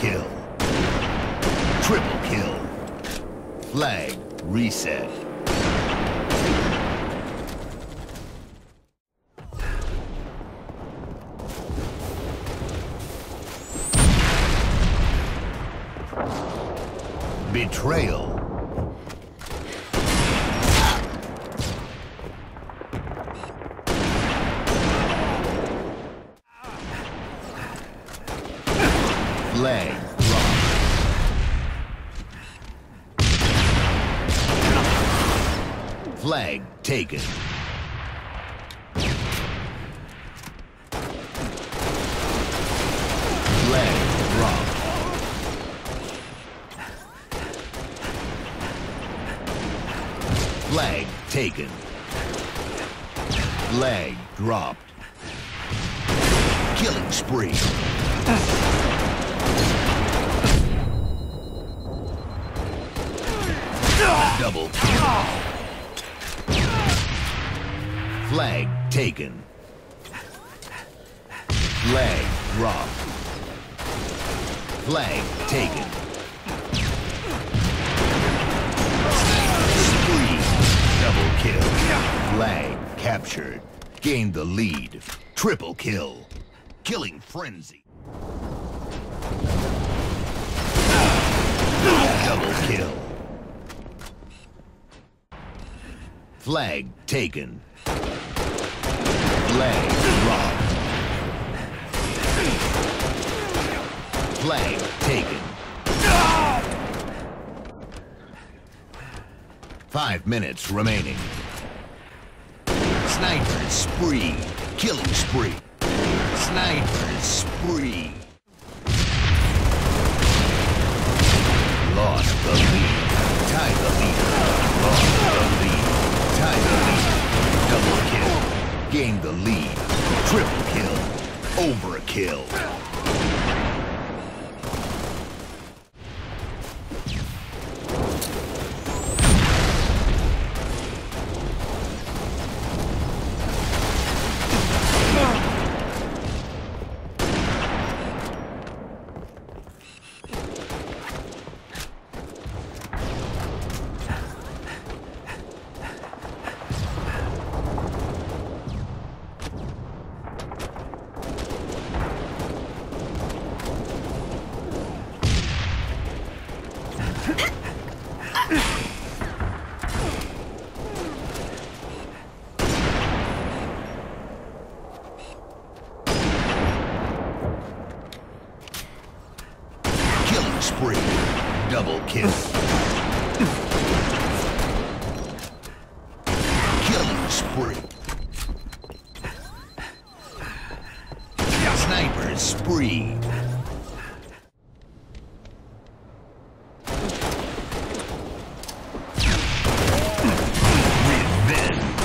kill. Triple kill. Flag reset. Betrayal. Flag dropped. Flag taken. Flag dropped. Flag taken. Flag dropped. Killing spree. Double kill. Flag taken. Flag dropped. Flag taken. Double kill. Flag captured. Gained the lead. Triple kill. Killing frenzy. Double kill. Flag taken. Flag dropped. Flag taken. 5 minutes remaining. Sniper spree. Killing spree. Sniper spree. Lost the lead. Tie the lead. Lost the lead. Tie the lead. Double kill. Gain the lead. Triple kill. Overkill. Spree. Double kill. Killing spree. Sniper spree. Revenge.